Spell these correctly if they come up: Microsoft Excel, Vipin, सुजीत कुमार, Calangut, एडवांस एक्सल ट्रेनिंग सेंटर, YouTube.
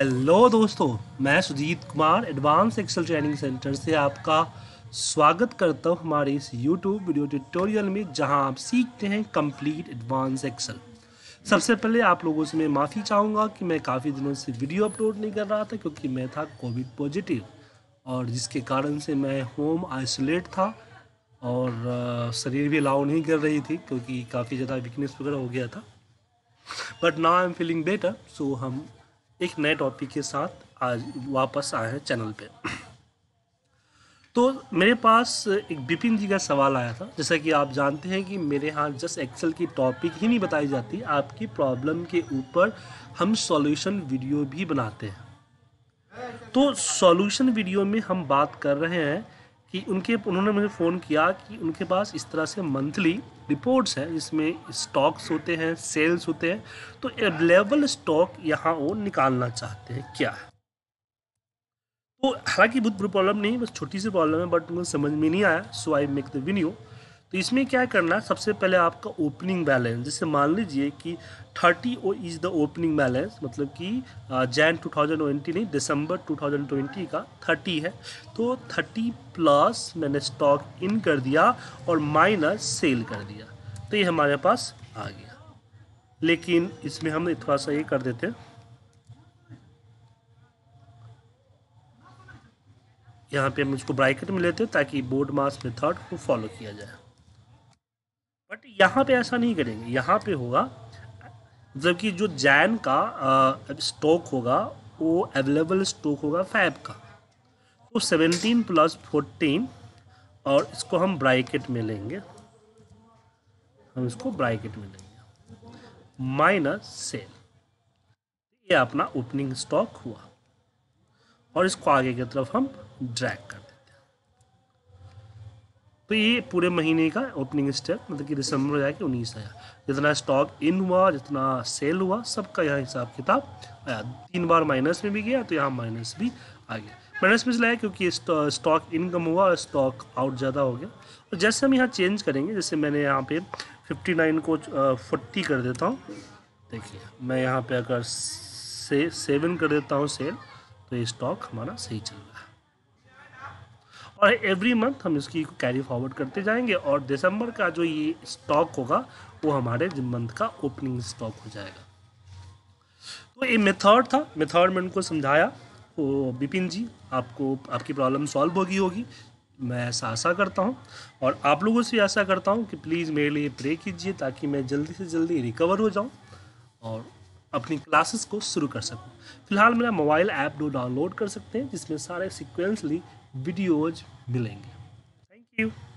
Hello दोस्तों, मैं सुजीत कुमार एडवांस एक्सल ट्रेनिंग सेंटर से आपका स्वागत करता हूं हमारे इस YouTube वीडियो ट्यूटोरियल में, जहां आप सीखते हैं कंप्लीट एडवांस एक्सल। सबसे पहले आप लोगों से मैं माफ़ी चाहूँगा कि मैं काफ़ी दिनों से वीडियो अपलोड नहीं कर रहा था, क्योंकि मैं था कोविड पॉजिटिव और जिसके कारण से मैं होम आइसोलेट था और शरीर भी अलाउ नहीं कर रही थी क्योंकि काफ़ी ज़्यादा वीकनेस वगैरह हो गया था। But now I am feeling better, so हम एक नए टॉपिक के साथ आज वापस आए हैं चैनल पे। तो मेरे पास एक विपिन जी का सवाल आया था। जैसा कि आप जानते हैं कि मेरे यहाँ जस्ट एक्सेल की टॉपिक ही नहीं बताई जाती, आपकी प्रॉब्लम के ऊपर हम सॉल्यूशन वीडियो भी बनाते हैं। तो सॉल्यूशन वीडियो में हम बात कर रहे हैं कि उन्होंने मुझे फ़ोन किया कि उनके पास इस तरह से मंथली रिपोर्ट्स हैं जिसमें स्टॉक्स होते हैं, सेल्स होते हैं, तो अवेलेबल स्टॉक यहाँ वो निकालना चाहते हैं क्या है। तो हालांकि बहुत बड़ी प्रॉब्लम नहीं, बस छोटी सी प्रॉब्लम है, बट मुझे समझ में नहीं आया, so I make the video. तो इसमें क्या करना है, सबसे पहले आपका ओपनिंग बैलेंस, जैसे मान लीजिए कि 30 इज़ द ओपनिंग बैलेंस, मतलब कि जैन 2020 नहीं, दिसंबर 2020 का 30 है। तो 30 प्लस मैंने स्टॉक इन कर दिया और माइनस सेल कर दिया, तो ये हमारे पास आ गया। लेकिन इसमें हम थोड़ा सा ये कर देते हैं, यहाँ पे हम इसको ब्रैकेट में लेते हैं ताकि बोर्ड मास मेथड को फॉलो किया जाए। बट यहाँ पे ऐसा नहीं करेंगे, यहाँ पे होगा जबकि जो जैन का स्टॉक होगा वो अवेलेबल स्टॉक होगा फैब का, तो 17 प्लस 14 और इसको हम ब्रैकेट में लेंगे, माइनस सेल। ये अपना ओपनिंग स्टॉक हुआ और इसको आगे की तरफ हम ड्रैग कर देते हैं। तो ये पूरे महीने का ओपनिंग स्टॉक, मतलब कि दिसंबर जाके 19 आया, जितना स्टॉक इन हुआ, जितना सेल हुआ, सबका यहाँ हिसाब किताब आया। 3 बार माइनस में भी गया, तो यहाँ माइनस भी आ गया, माइनस में लाया क्योंकि स्टॉक इनकम हुआ और स्टॉक आउट ज़्यादा हो गया। और जैसे हम यहाँ चेंज करेंगे, जैसे मैंने यहाँ पे 59 को 40 कर देता हूँ। देखिए मैं यहाँ पर अगर 7 कर देता हूँ सेल, तो ये स्टॉक हमारा सही चल रहा है। और एवरी मंथ हम इसकी कैरी फॉरवर्ड करते जाएंगे और दिसंबर का जो ये स्टॉक होगा वो हमारे मंथ का ओपनिंग स्टॉक हो जाएगा। तो ये मेथड था, मेथड में उनको समझाया। तो विपिन जी, आपको आपकी प्रॉब्लम सॉल्व होगी मैं ऐसा आशा करता हूँ, और आप लोगों से आशा करता हूँ कि प्लीज़ मेरे लिए प्रे कीजिए ताकि मैं जल्दी से जल्दी रिकवर हो जाऊँ और अपनी क्लासेस को शुरू कर सकूँ। फिलहाल मेरा मोबाइल ऐप डाउनलोड कर सकते हैं जिसमें सारे सिक्वेंसली वीडियोज मिलेंगे। Thank you.